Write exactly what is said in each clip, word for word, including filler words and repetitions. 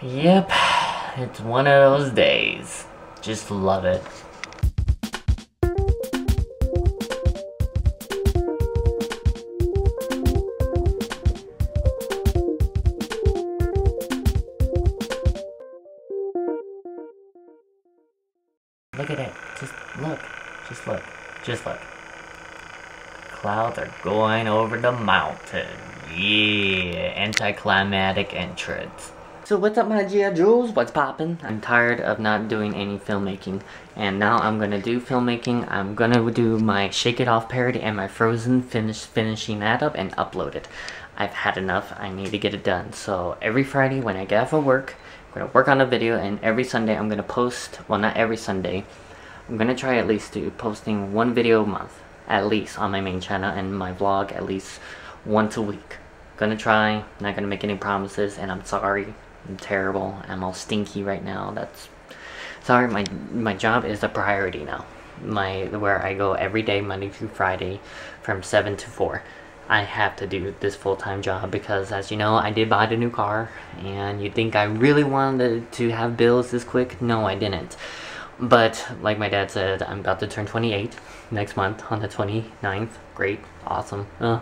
Yep, it's one of those days. Just love it. Look at it. Just look. Just look. Just look. Clouds are going over the mountain. Yeah, anticlimactic entrance. So what's up my G I Jules? What's poppin'? I'm tired of not doing any filmmaking, and now I'm gonna do filmmaking. I'm gonna do my Shake It Off parody and my Frozen finish finishing that up and upload it. I've had enough. I need to get it done. So every Friday when I get off of work, I'm gonna work on a video, and every Sunday I'm gonna post. Well, not every Sunday. I'm gonna try at least to posting one video a month, at least on my main channel, and my vlog at least once a week. Gonna try. Not gonna make any promises, and I'm sorry. I'm terrible. I'm all stinky right now. That's sorry. My my job is a priority now. My where I go every day, Monday through Friday, from seven to four. I have to do this full-time job because, as you know, I did buy the new car. And you think I really wanted to have bills this quick? No, I didn't. But like my dad said, I'm about to turn twenty-eight next month on the twenty-ninth. Great, awesome. Uh,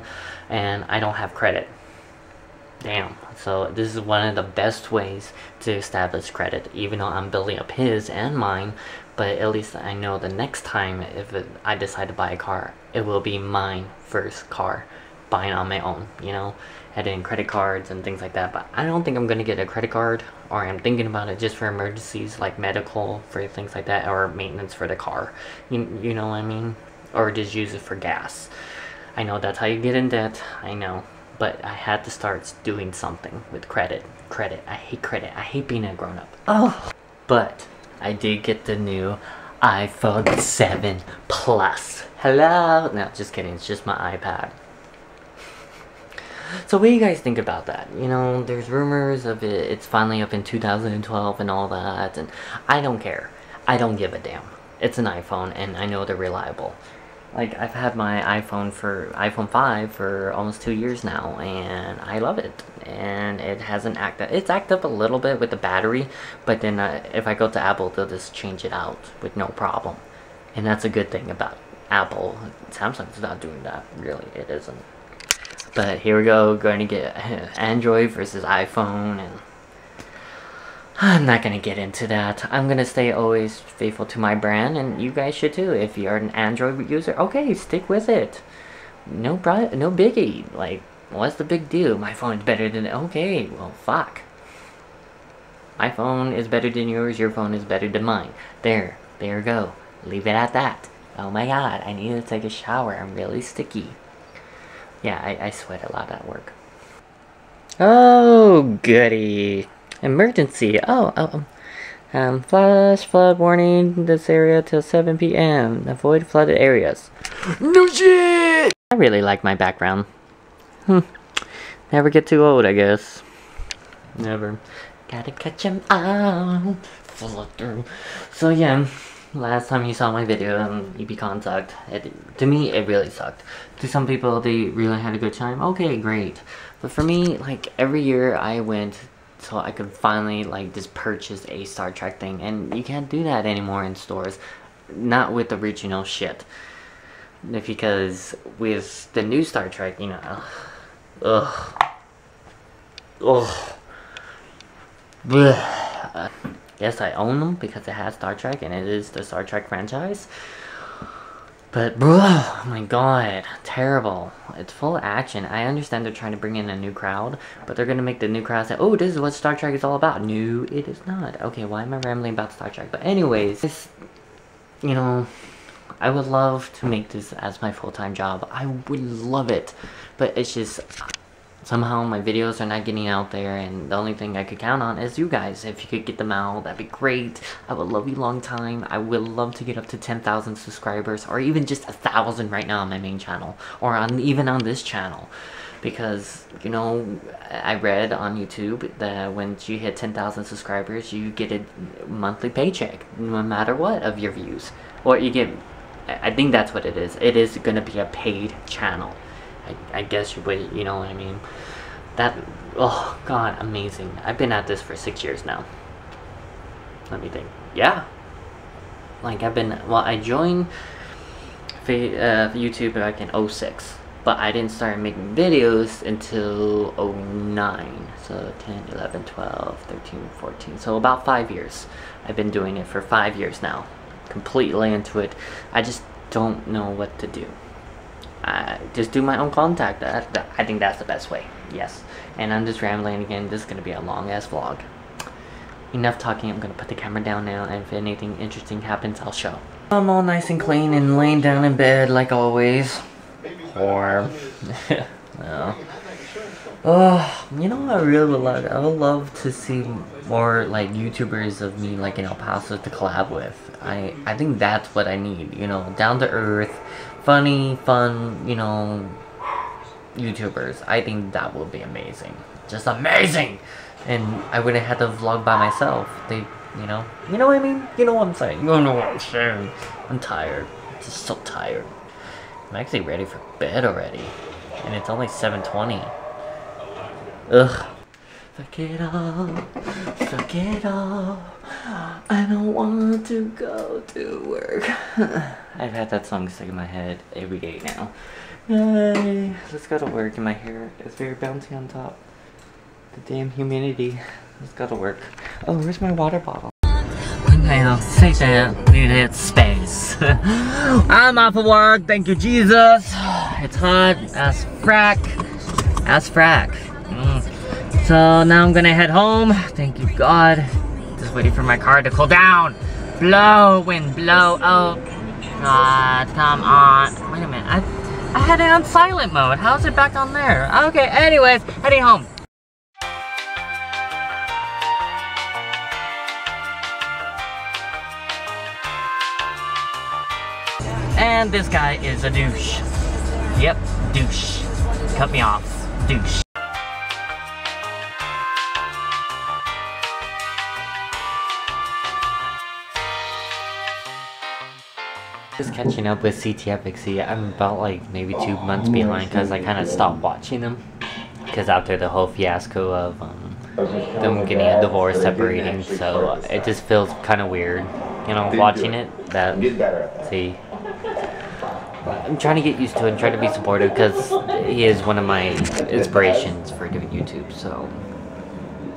and I don't have credit. Damn. So this is one of the best ways to establish credit, even though I'm building up his and mine, but at least I know the next time if it, I decide to buy a car, it will be mine first car, buying on my own, you know, adding credit cards and things like that. But I don't think I'm going to get a credit card, or I'm thinking about it just for emergencies like medical, for things like that, or maintenance for the car, you, you know what I mean, or just use it for gas. I know that's how you get in debt, I know. But I had to start doing something with credit. Credit. I hate credit. I hate being a grown-up. Oh! But I did get the new iPhone seven Plus. Hello! No, just kidding. It's just my iPad. So what do you guys think about that? You know, there's rumors of it. It's finally up in two thousand twelve and all that. And I don't care. I don't give a damn. It's an iPhone and I know they're reliable. Like, I've had my iPhone for, iPhone five for almost two years now, and I love it. And it hasn't acted, it's acted up a little bit with the battery, but then uh, if I go to Apple, they'll just change it out with no problem. And that's a good thing about Apple. Samsung's not doing that, really, it isn't. But here we go, going to get Android versus iPhone, and I'm not gonna get into that. I'm gonna stay always faithful to my brand, and you guys should too. If you're an Android user, okay, stick with it. No bri no biggie. Like, what's the big deal? My phone's better than... Okay, well, fuck. My phone is better than yours. Your phone is better than mine. There. There you go. Leave it at that. Oh my god, I need to take a shower. I'm really sticky. Yeah, I, I sweat a lot at work. Oh, goody. Emergency. Oh, oh, um, flash flood warning. This area till seven P M Avoid flooded areas. No shit. I really like my background. Hmm. Never get too old, I guess. Never. Gotta catch 'em out. Flood through. So yeah, last time you saw my video, um, Ubicon sucked. It, to me, it really sucked. To some people, they really had a good time. Okay, great. But for me, like every year, I went. So I could finally like just purchase a Star Trek thing, and you can't do that anymore in stores, not with original shit. Because with the new Star Trek, you know, ugh, ugh, uh, yes, I own them because it has Star Trek and it is the Star Trek franchise. But, bro, oh my god, terrible. It's full of action. I understand they're trying to bring in a new crowd, but they're gonna make the new crowd say, oh, this is what Star Trek is all about. No, it is not. Okay, why am I rambling about Star Trek? But anyways, this, you know, I would love to make this as my full-time job. I would love it, but it's just... Somehow my videos are not getting out there, and the only thing I could count on is you guys. If you could get them out, that'd be great. I would love you long time. I would love to get up to ten thousand subscribers, or even just one thousand right now on my main channel, or on even on this channel. Because, you know, I read on YouTube that when you hit ten thousand subscribers, you get a monthly paycheck, no matter what, of your views. Or you get, I think that's what it is. It is going to be a paid channel. I, I guess you would, you know what I mean. That Oh god, amazing. I've been at this for six years now. Let me think. Yeah. Like I've been, well, I joined uh, YouTube back in oh six, but I didn't start making videos until oh nine. So ten, eleven, twelve, thirteen, fourteen. So about five years. I've been doing it for five years now. Completely into it. I just don't know what to do. I just do my own contact. I, I think that's the best way. Yes. And I'm just rambling again. This is going to be a long ass vlog. Enough talking, I'm gonna put the camera down now, and if anything interesting happens, I'll show. I'm all nice and clean and laying down in bed like always. Warm. No. Oh, you know what I really would love? I would love to see more like YouTubers of me like in El Paso to collab with. I, I think that's what I need, you know, down to earth, funny, fun, you know, YouTubers. I think that would be amazing. Just amazing! And I wouldn't have to vlog by myself. They, you know, you know what I mean? You know what I'm saying? You know what I'm saying? I'm tired. I'm just so tired. I'm actually ready for bed already. And it's only seven twenty. Ugh. Fuck it all. Fuck it all. I don't want to go to work. I've had that song stuck in my head every day now. Yay. Let's go to work, and my hair is very bouncy on top. The damn humidity. It's gotta work. Oh, where's my water bottle? Now, say that needed space. I'm off of work. Thank you, Jesus. It's hot as frack. As frack. Mm. So now I'm gonna head home. Thank you, God. Just waiting for my car to cool down. Blow, wind, blow. Oh, God, come on. Wait a minute. I, I had it on silent mode. How is it back on there? Okay, anyways, heading home. And this guy is a douche. Yep, douche. Cut me off. Douche. Just catching up with C T F X E. I'm about like maybe two months behind because I kind of stopped watching them. Because after the whole fiasco of um, them getting a divorce, separating, so it just feels kind of weird, you know, watching it. That, see. I'm trying to get used to it and try to be supportive because he is one of my inspirations for doing YouTube, so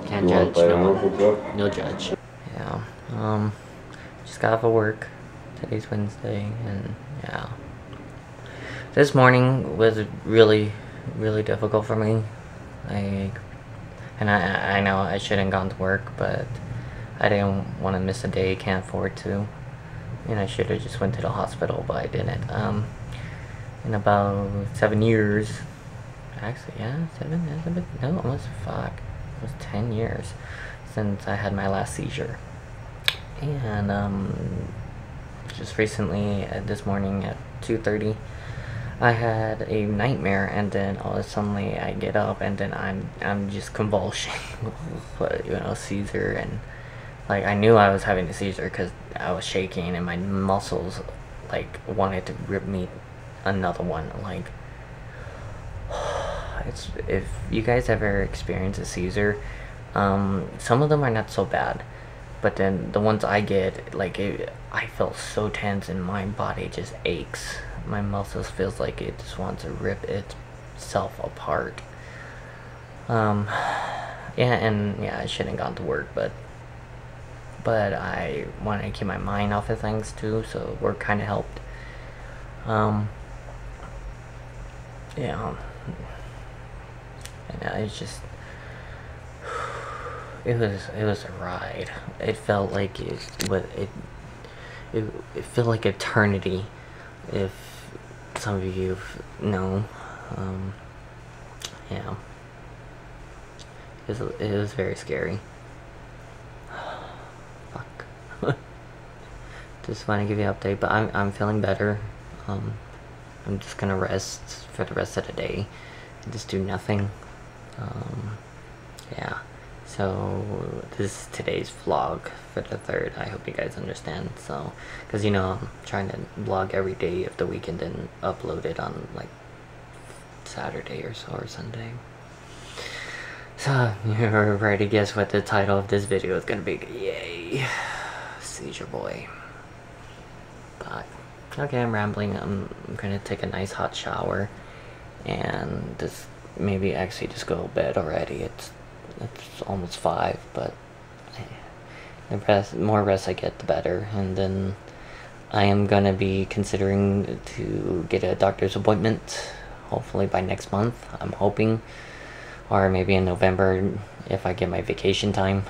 can't judge, no one. No judge. Yeah, um, just got off of work. Today's Wednesday, and yeah. This morning was really, really difficult for me. Like, and I, I know I shouldn't have gone to work, but I didn't want to miss a day, can't afford to. And I should have just went to the hospital, but I didn't. Um, in about seven years, actually, yeah, seven, seven no, almost fuck, it was ten years since I had my last seizure. And um, just recently, uh, this morning at two thirty, I had a nightmare, and then all of a sudden I get up, and then I'm I'm just convulsing, with, you know, seizure and. Like, I knew I was having a seizure because I was shaking and my muscles, like, wanted to rip me another one. Like, it's, if you guys ever experience a seizure, um, some of them are not so bad. But then the ones I get, like, it, I felt so tense and my body just aches. My muscles feels like it just wants to rip itself apart. Um, yeah, and, yeah, I shouldn't have gone to work, but... But I wanted to keep my mind off of things too, so work kind of helped. Um, yeah, and it's just it was it was a ride. It felt like it was it it it felt like eternity. If some of you know, um, yeah, it was, it was very scary. Just want to give you an update, but I'm, I'm feeling better. Um, I'm just gonna rest for the rest of the day and just do nothing. Um, yeah, so this is today's vlog for the third. I hope you guys understand. So, because you know, I'm trying to vlog every day of the weekend and upload it on like Saturday or so or Sunday. So, you're ready to guess what the title of this video is gonna be. Yay! Seizure Boy. But, okay, I'm rambling. I'm gonna take a nice hot shower. And just maybe actually just go to bed already. It's it's almost five, but the rest, more rest I get, the better. And then I am gonna be considering to get a doctor's appointment, hopefully by next month, I'm hoping. Or maybe in November, if I get my vacation time,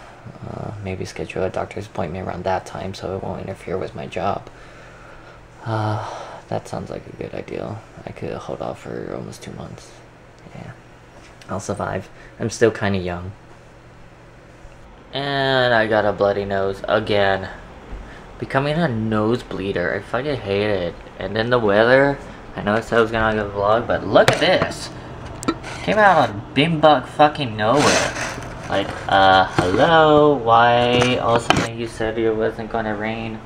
uh, maybe schedule a doctor's appointment around that time so it won't interfere with my job. Uh, that sounds like a good idea. I could hold off for almost two months. Yeah, I'll survive. I'm still kind of young. And I got a bloody nose again. Becoming a nose bleeder, I fucking hate it. And then the weather, I know it said I was gonna do a vlog, but look at this! Came out of bimbuck fucking nowhere. Like, uh, hello? Why all of a sudden you said it wasn't gonna rain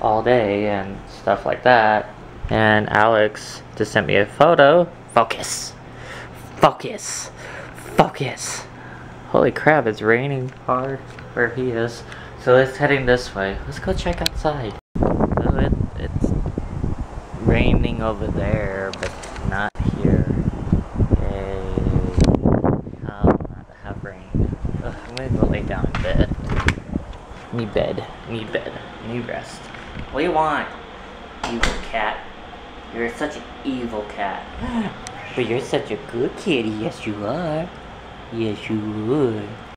all day and stuff like that? And Alex just sent me a photo. Focus. Focus. Focus. Holy crap, it's raining hard where he is. So it's heading this way. Let's go check outside. So it, it's raining over there, but not here. Hey, um, I have rain. Ugh, I'm gonna go lay down in bed. Need bed. Need bed. Need rest. What do you want? Evil cat. You're such an evil cat. But you're such a good kitty. Yes, you are. Yes, you would.